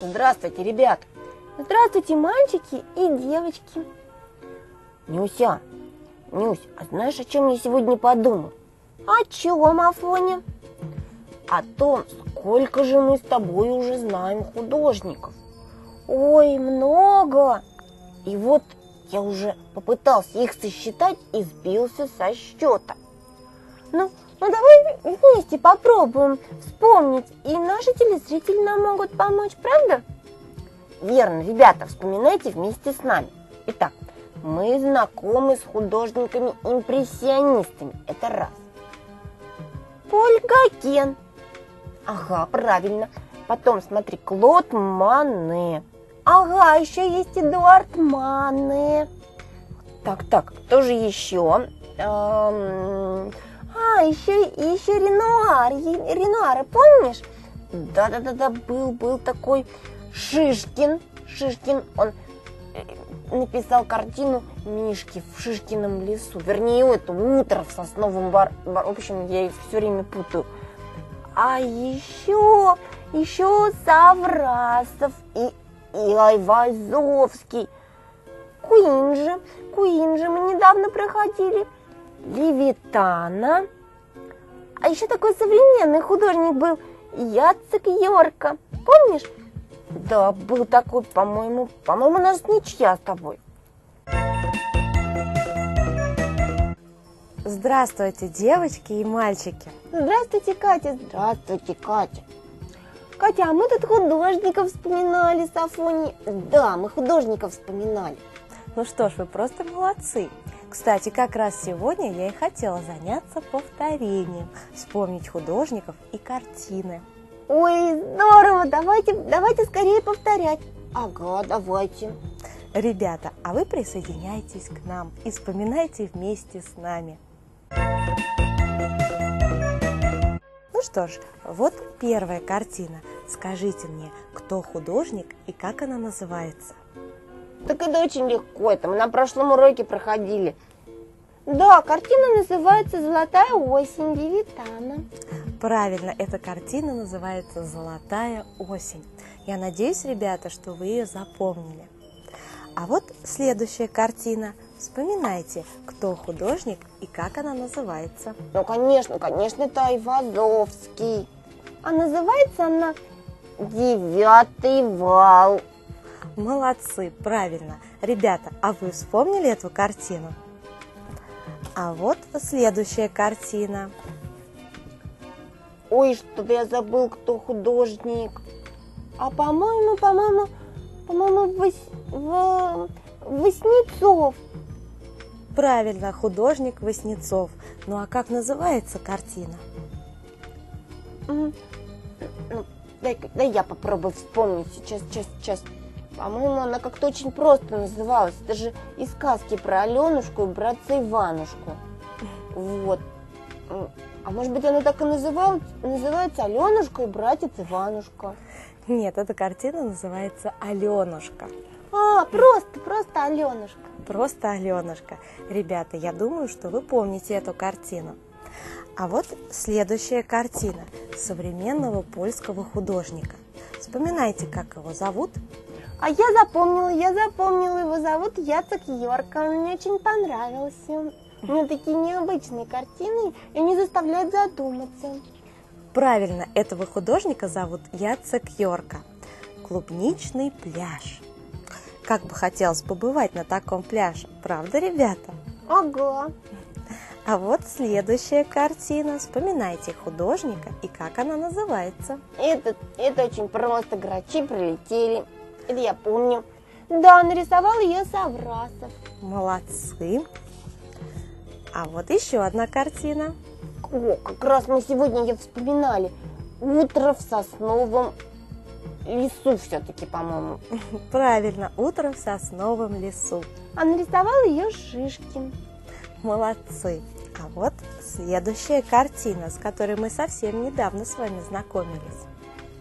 Здравствуйте, ребят! Здравствуйте, мальчики и девочки! Нюся, Нюсь, а знаешь, о чем я сегодня подумал? О чем, Афоня? О том, сколько же мы с тобой уже знаем художников. Ой, много! И вот я уже попытался их сосчитать и сбился со счета. Ну давай вместе попробуем вспомнить, и наши телезрители нам могут помочь, правда? Верно, ребята, вспоминайте вместе с нами. Итак, мы знакомы с художниками-импрессионистами, это раз. Поль Гоген. Ага, правильно. Потом, смотри, Клод Моне. Ага, еще есть Эдуард Мане. Так, кто же еще? Еще Ренуар. Ренуара, помнишь? Да, был такой Шишкин. Шишкин, он написал картину «Мишки в Шишкином лесу». Вернее, это «Утро в сосновом бару». В общем, я их все время путаю. А еще Саврасов и Айвазовский. Куинджи мы недавно проходили. Левитана. А еще такой современный художник был Яцек Йорка. Помнишь? Да, был такой, по-моему, у нас ничья с тобой. Здравствуйте, девочки и мальчики. Здравствуйте, Катя. Здравствуйте, Катя. Катя, а мы тут художников вспоминали с Афоней. Да, мы художников вспоминали. Ну что ж, вы просто молодцы. Кстати, как раз сегодня я и хотела заняться повторением, вспомнить художников и картины. Ой, здорово! Давайте скорее повторять. Ага, давайте. Ребята, а вы присоединяйтесь к нам и вспоминайте вместе с нами. Ну что ж, вот первая картина. Скажите мне, кто художник и как она называется? Так это очень легко, это мы на прошлом уроке проходили. Да, картина называется «Золотая осень» Левитана. Правильно, эта картина называется «Золотая осень». Я надеюсь, ребята, что вы ее запомнили. А вот следующая картина. Вспоминайте, кто художник и как она называется. Ну, конечно, это Айвазовский. А называется она «Девятый вал». Молодцы, правильно. Ребята, а вы вспомнили эту картину? А вот следующая картина. Ой, что-то я забыл, кто художник. А по-моему, Васнецов. Правильно, художник Васнецов. Ну а как называется картина? Дай я попробую вспомнить. Сейчас. По-моему, она как-то очень просто называлась. Это же из сказки про Аленушку и братца Иванушку. Вот. А может быть, она так и называется «Аленушка и братец Иванушка». Нет, эта картина называется «Аленушка». А, просто «Аленушка». Просто «Аленушка». Ребята, я думаю, что вы помните эту картину. А вот следующая картина современного польского художника. Вспоминайте, как его зовут. А я запомнила, его зовут Яцек Йорка, он мне очень понравился. У него такие необычные картины, и они заставляют задуматься. Правильно, этого художника зовут Яцек Йорка. Клубничный пляж. Как бы хотелось побывать на таком пляже, правда, ребята? Ага. А вот следующая картина. Вспоминайте художника и как она называется. Это очень просто, грачи прилетели. Это я помню. Да, нарисовал ее Саврасов. Молодцы. А вот еще одна картина. О, как раз мы сегодня ее вспоминали. «Утро в сосновом лесу» все-таки, по-моему. Правильно, «Утро в сосновом лесу». А нарисовал ее Шишкин. Молодцы. А вот следующая картина, с которой мы совсем недавно с вами знакомились.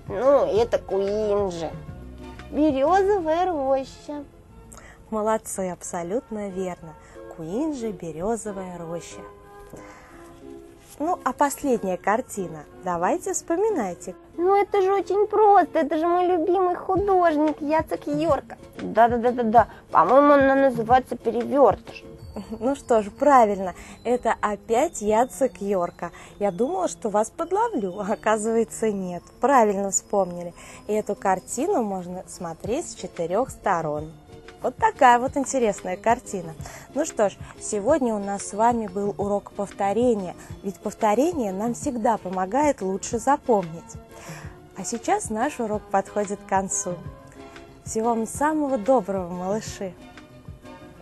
Ну, это Куинджи. «Березовая роща». Молодцы, абсолютно верно. Куинджи, «Березовая роща». Ну, а последняя картина, давайте вспоминайте. Ну, это же очень просто, это же мой любимый художник Яцек Йорка. Да, по-моему, она называется «Перевертыш». Ну что ж, правильно, это опять Яцек Йорка. Я думала, что вас подловлю, а оказывается нет. Правильно вспомнили. И эту картину можно смотреть с 4 сторон. Вот такая вот интересная картина. Ну что ж, сегодня у нас с вами был урок повторения, ведь повторение нам всегда помогает лучше запомнить. А сейчас наш урок подходит к концу. Всего вам самого доброго, малыши!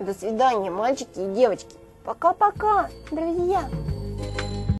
До свидания, мальчики и девочки! Пока-пока, друзья!